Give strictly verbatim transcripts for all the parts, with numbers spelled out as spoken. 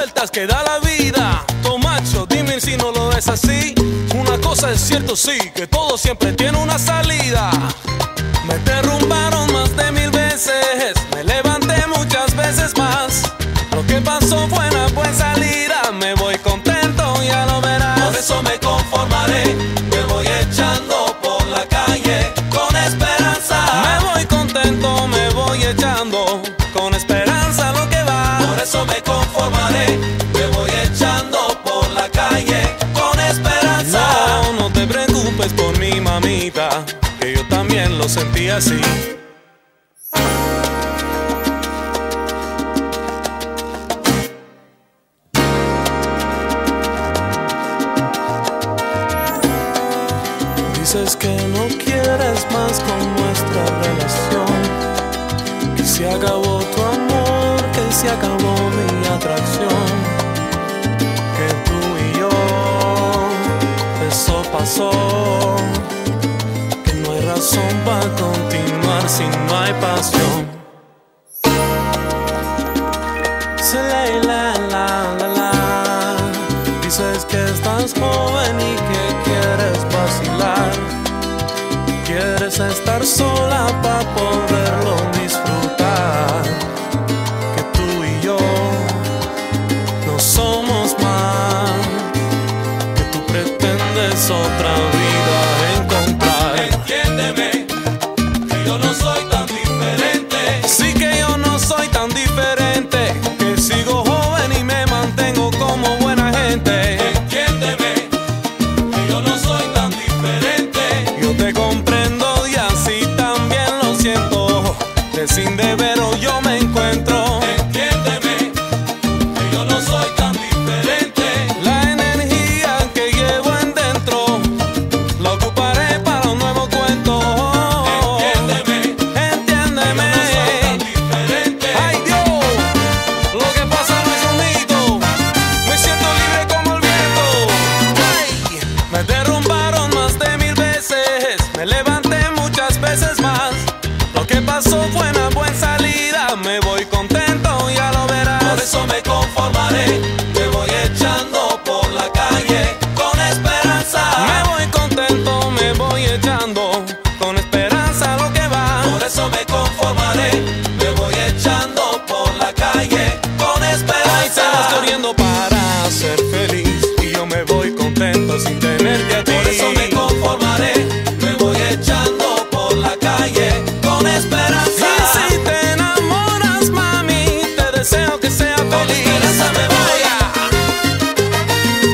vueltas que da la vida. Tomacho, dime si no lo es así. Una cosa es cierto, sí, que todo siempre tiene una salida. Me derrumbaron más de mil veces, me levanté muchas veces más. Lo que pasó fue una buena salida, me voy contento, ya lo verás. Por eso me conformaré, me voy echando por la calle con esperanza. Me voy contento, me voy echando con esperanza lo que va. Por eso me conformaré, me voy echando por la calle con esperanza. No, no te preocupes por mi mamita, que yo también lo sentí así. Dices que no quieres más con nuestra relación, que se acabó tu amor, que se acabó mi atracción, que tú y yo, eso pasó, que no hay razón para continuar si no hay pasión. Dices que estás joven y que quieres vacilar, quieres estar sola para poderlo disfrutar, que tú y yo no somos más, que tú pretendes otra vida encontrar. Entiéndeme, que yo no soy tan diferente. Sí que yo no soy tan diferente, que sigo joven y me mantengo como buena. Entiéndeme, que yo no soy tan diferente. Yo te comprendo y así también lo siento. De sin deberlo yo me encuentro. Entiéndeme, que yo no soy tan diferente. La energía que llevo en dentro la ocuparé para un nuevo cuento. Entiéndeme, entiéndeme, que yo no soy tan diferente. Ay Dios, lo que pasa no es un mito. Me siento libre. Me derrumbaron más de mil veces, me levanté muchas veces más. Lo que pasó fue una buena salida, me voy contento, ya lo verás. Por eso me conformaré, me voy echando por la calle con esperanza. Me voy contento, me voy echando con esperanza lo que va. Por eso me conformaré, me voy echando por la calle con esperanza. Ay, se la estoy riendo para ser feliz y yo me voy contento sin tener. Por eso me conformaré, me voy echando por la calle con esperanza. Y si te enamoras, mami, te deseo que sea feliz. Con esperanza me voy a...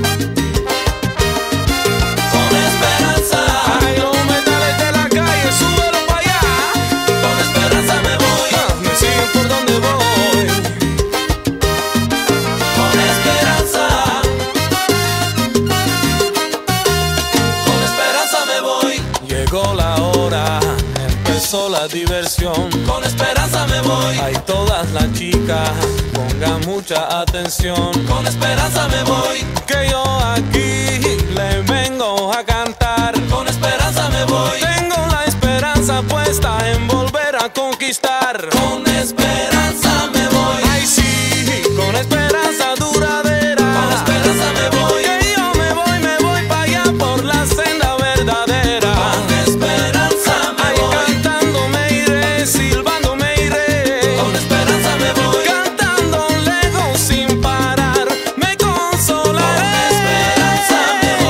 Con esperanza. Ay, los metales de la calle, súbelo para allá. Con esperanza me voy. Ah, me siguen por donde voy. Con esperanza. Llegó la hora, empezó la diversión. Con esperanza me voy. Ay, todas las chicas, pongan mucha atención. Con esperanza me voy. Que yo aquí le vengo a cantar. Con esperanza me voy. Tengo la esperanza puesta en volver a conquistar. Con esperanza me voy. Ay, sí, con esperanza duradera. Con esperanza me voy. Que yo me voy, me voy para allá por la senda verdadera. Cantando lejos sin parar, me consolaré. Con esperanza me voy.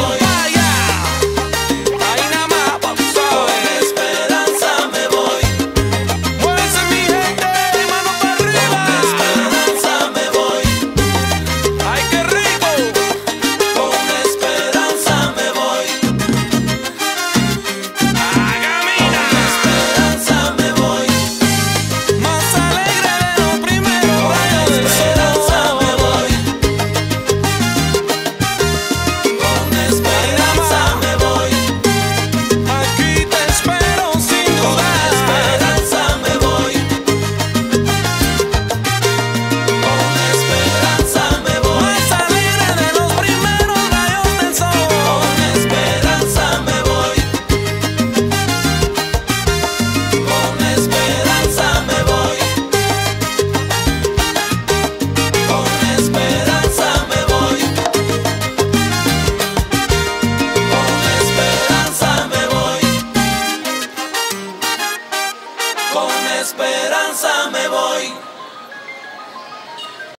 esperanza me voy.